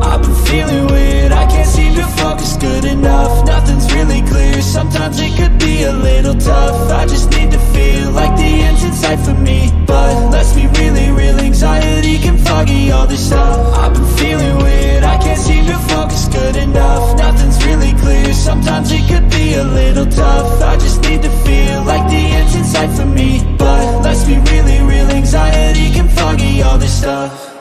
I've been feeling weird, I can't seem to focus good enough, nothing's really clear, sometimes it could be a little tough. I just need to feel like the end's in sight for me, but let's be really real, anxiety can foggy all this stuff. I've been feeling weird, I can't seem to focus good enough, nothing's really clear, sometimes it could be a little tough. I just need to feel like the end's in sight for me, but let's be really real, anxiety can foggy all this stuff.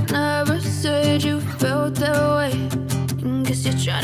never said you felt that way. Guess you're trying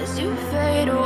as you fade away.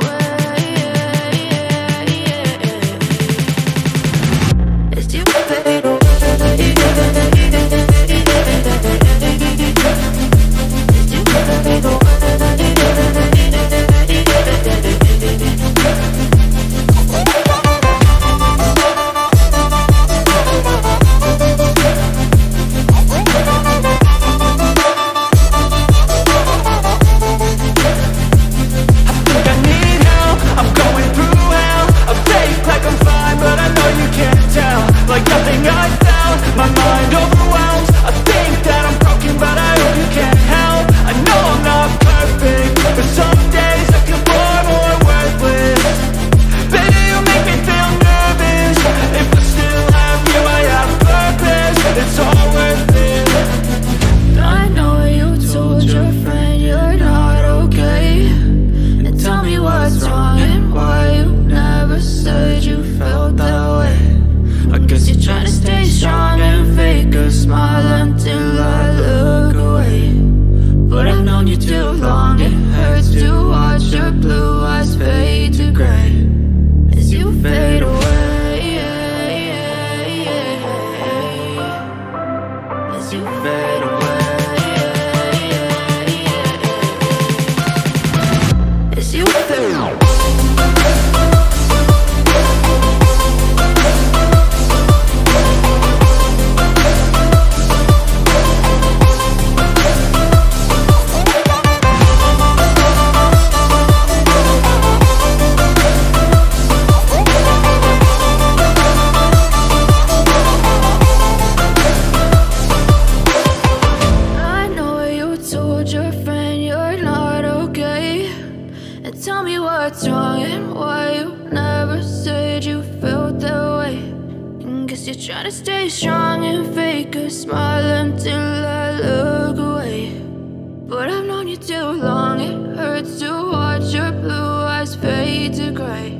what's wrong and why you never said you felt that way. And guess you're trying to stay strong and fake a smile until I look away. But I've known you too long, it hurts to watch your blue eyes fade to grey.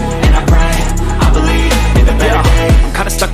and I pray, I believe in the better days. I'm kinda stuck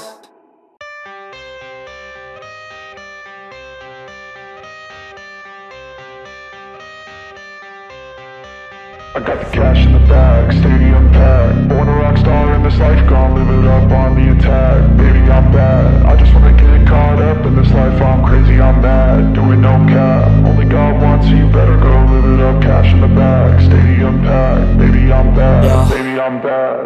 I got the cash in the bag, stadium packed. Born a rock star in this life, gone live it up on the attack. Baby, I'm bad, I just wanna get caught up in this life. I'm crazy, I'm mad, doing no cap. Only God wants you, better go live it up. Cash in the bag, stadium packed. Baby, I'm bad, yeah. Baby, I'm bad.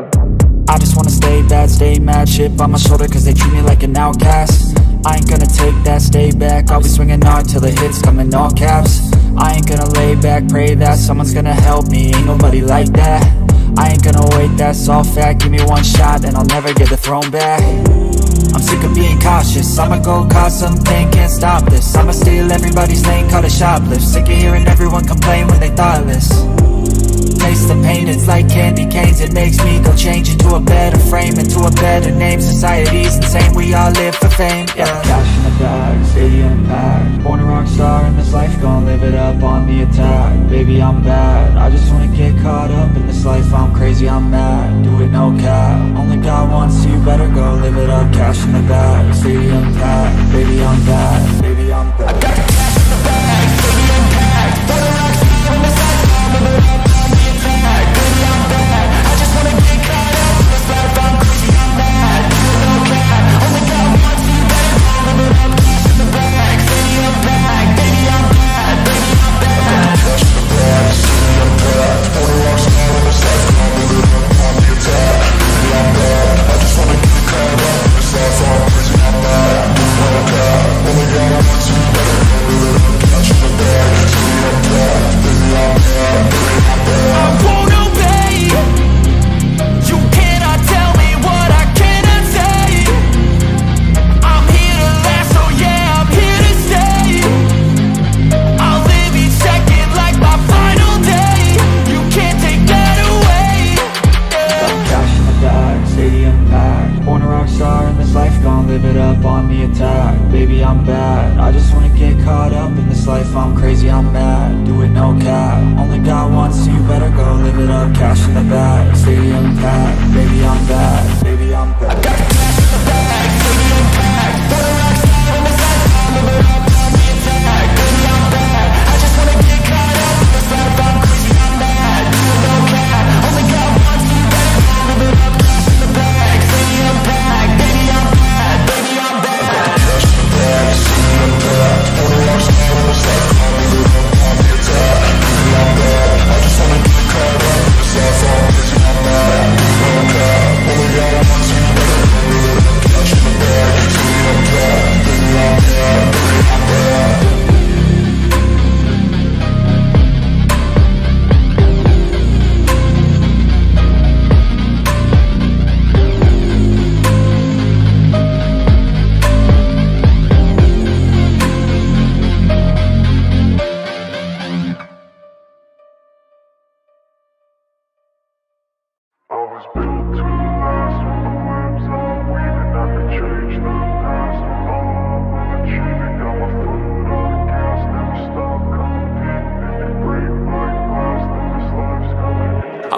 I just wanna stay bad, stay mad. Shit on my shoulder 'cause they treat me like an outcast. I ain't gonna take that, stay back. I'll be swinging hard till the hits come in all caps. I ain't gonna lay back, pray that someone's gonna help me. Ain't nobody like that. I ain't gonna wait, that's all fact. Give me one shot and I'll never get the throne back. I'm sick of being cautious, I'ma go cause something, can't stop this. I'ma steal everybody's lane, call it shoplift. Sick of hearing everyone complain when they thoughtless. Taste the pain, it's like candy canes. It makes me go change into a better frame, into a better name. Society's insane, we all live for fame, yeah. Cash in the bag, stadium packed. Born a rock star in this life, gon' live it up on the attack. Baby, I'm bad, I just wanna get caught up in this life. I'm crazy, I'm mad, do it no cap. Only God wants you, better go live it up. Cash in the bag, stadium packed. Baby, I'm bad, baby, I'm bad. I got cash in the bag, stadium packed. Born a rock star in this life, gon' live it up on the attack. Baby, I'm bad, I just wanna get caught up in this life. I'm crazy, I'm mad, do it no cap. Only God wants you, better go live it up. Cash in the bag, stadium packed. Baby, I'm bad, baby, I'm bad. I got cash in the bag, stadium packed. Born a rock star in this life, gon' live it up on the attack. Baby, I'm bad, I just wanna get caught up. I'm crazy, I'm bad, doing no cap. Only God wants you, better go live it up. Cash in the bag, stadium packed. Baby, I'm bad, baby, I'm bad. I won't obey. You cannot tell me what I cannot say. I'm here to last, so yeah, I'm here to stay. I'll live each second like my final day. You can't take that away, yeah. Cash in the bag, stadium packed. Born a rock star in this life, gon' live it up on the attack. Baby, I'm bad, I just wanna get caught up in this life. I'm crazy, I'm mad, do it no cap. Only God wants you, better go live it up. Cash in the bag, stadium packed. Baby, I'm bad, baby, I'm bad. I got cash in the bag, stadium packed. was built to last with the webs I'm weaving. I could change the past with all of the cheating. Got my foot on the gas, never stop competing. If you break my glass, then this life's coming. I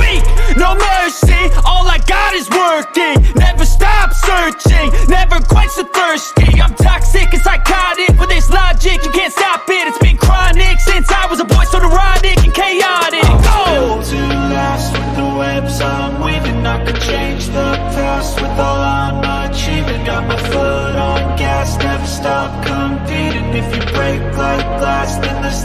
weak. No mercy, all I got is working. Never stop searching, never quench the thirsty. I'm toxic and psychotic, with this logic you can't stop it. It's been chronic since I was a boy, so neurotic and chaotic. Go to last with the webs I'm weaving. I could change the past with all I'm achieving. Got my foot on gas, never stop competing. If you break like glass, then this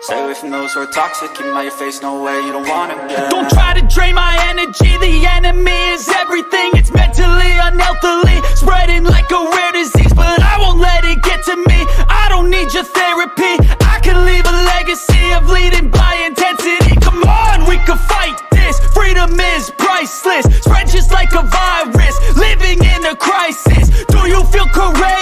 Stay away from those who are toxic. Keep them out your face, no way, you don't want it, yeah. Don't try to drain my energy. The enemy is everything. It's mentally, unhealthily, spreading like a rare disease. But I won't let it get to me. I don't need your therapy. I can leave a legacy of leading by intensity. Come on, we can fight this. Freedom is priceless. Spread just like a virus. Living in a crisis. Do you feel courageous?